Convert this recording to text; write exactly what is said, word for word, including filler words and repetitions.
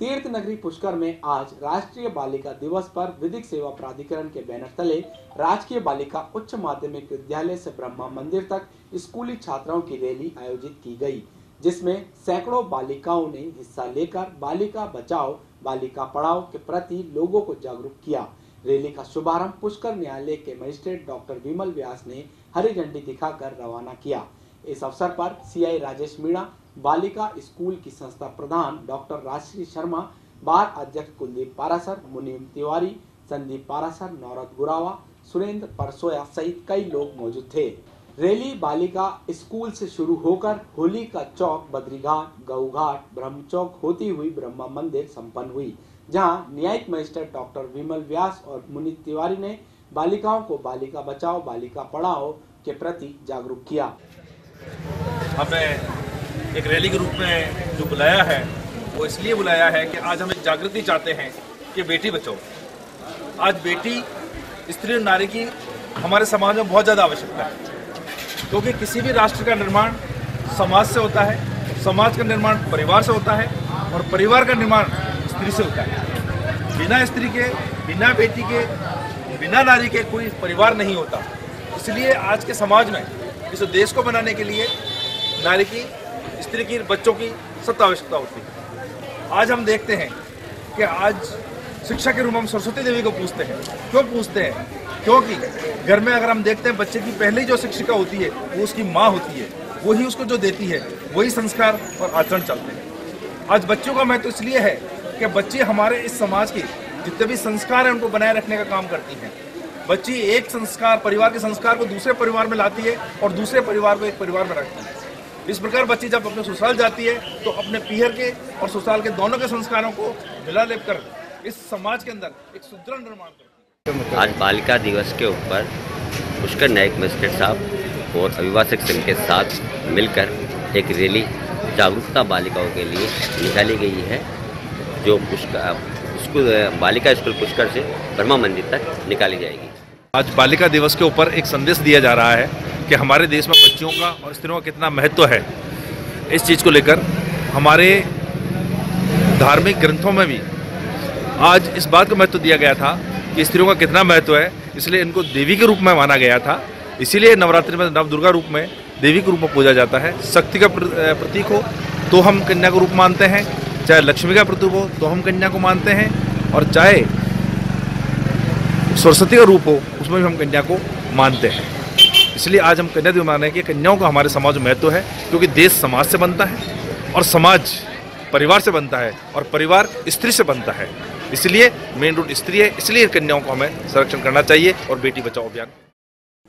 तीर्थ नगरी पुष्कर में आज राष्ट्रीय बालिका दिवस पर विधिक सेवा प्राधिकरण के बैनर तले राजकीय बालिका उच्च माध्यमिक विद्यालय से ब्रह्मा मंदिर तक स्कूली छात्राओं की रैली आयोजित की गई, जिसमें सैकड़ों बालिकाओं ने हिस्सा लेकर बालिका बचाओ बालिका पढ़ाओ के प्रति लोगों को जागरूक किया। रैली का शुभारंभ पुष्कर न्यायालय के मजिस्ट्रेट डॉक्टर विमल व्यास ने हरी झंडी दिखाकर रवाना किया। इस अवसर पर सीआई राजेश मीणा, बालिका स्कूल की संस्था प्रधान डॉक्टर राशि शर्मा, बार अध्यक्ष कुलदीप पारासर, मुनीम तिवारी, संदीप पारासर, नौरत गुरावा, सुरेंद्र परसोया सहित कई लोग मौजूद थे। रैली बालिका स्कूल से शुरू होकर होली का चौक, बद्री घाट, गौ घाट, ब्रह्म चोक होती हुई ब्रह्मा मंदिर संपन्न हुई, जहां न्यायिक मजिस्ट्रेट डॉक्टर विमल व्यास और मुनीश तिवारी ने बालिकाओं को बालिका बचाओ बालिका पढ़ाओ के प्रति जागरूक किया। हमें एक रैली के रूप में जो बुलाया है वो इसलिए बुलाया है कि आज हम एक जागृति चाहते हैं कि बेटी बचाओ। आज बेटी, स्त्री और नारी की हमारे समाज में बहुत ज़्यादा आवश्यकता है, क्योंकि किसी भी राष्ट्र का निर्माण समाज से होता है, समाज का निर्माण परिवार से होता है और परिवार का निर्माण स्त्री से होता है। बिना स्त्री के, बिना बेटी के, बिना नारी के कोई परिवार नहीं होता। इसलिए आज के समाज में इस देश को बनाने के लिए नारी की, स्त्री की, बच्चों की सत्ता आवश्यकता होती है। आज हम देखते हैं कि आज शिक्षा के रूप में हम सरस्वती देवी को पूछते हैं। क्यों पूछते हैं? क्योंकि घर में अगर हम देखते हैं बच्चे की पहली जो शिक्षिका होती है वो उसकी माँ होती है, वही उसको जो देती है वही संस्कार और आचरण चलते हैं। आज बच्चों का महत्व तो इसलिए है कि बच्चे हमारे इस समाज के जितने भी संस्कार हैं उनको बनाए रखने का काम करती हैं। बच्ची एक संस्कार, परिवार के संस्कार को दूसरे परिवार में लाती है और दूसरे परिवार को एक परिवार में रखती है। इस प्रकार बच्ची जब अपने ससुराल जाती है तो अपने पीहर के और ससुराल के दोनों के संस्कारों को मिला लेकर इस समाज के अंदर एक सुदृढ़ निर्माण करती है। आज बालिका दिवस के ऊपर पुष्कर न्यायिक मजिस्ट्रेट साहब और अभिभाषक संघ के साथ मिलकर एक रैली जागरूकता बालिकाओं के लिए निकाली गई है, जो पुष्कर स्कूल, बालिका स्कूल पुष्कर से ब्रह्मा मंदिर तक निकाली जाएगी। आज बालिका दिवस के ऊपर एक संदेश दिया जा रहा है कि हमारे देश में बच्चियों का और स्त्रियों का कितना महत्व है। इस चीज़ को लेकर हमारे धार्मिक ग्रंथों में भी आज इस बात का महत्व दिया गया था कि स्त्रियों का कितना महत्व है, इसलिए इनको देवी के रूप में माना गया था। इसीलिए नवरात्रि में नव दुर्गा रूप में देवी के रूप में पूजा जाता है। शक्ति का प्रतीक हो तो हम कन्या का रूप मानते हैं, चाहे लक्ष्मी का प्रतीक हो तो हम कन्या को मानते हैं, और चाहे सरस्वती का रूप हो उसमें भी हम कन्या को मानते हैं। इसलिए आज हम कन्या दिवस मनाने के कन्याओं का हमारे समाज में महत्व है, क्योंकि देश समाज से बनता है और समाज परिवार से बनता है और परिवार स्त्री से बनता है। इसलिए मेन रूट स्त्री है, इसलिए कन्याओं को हमें संरक्षण करना चाहिए और बेटी बचाओ अभियान।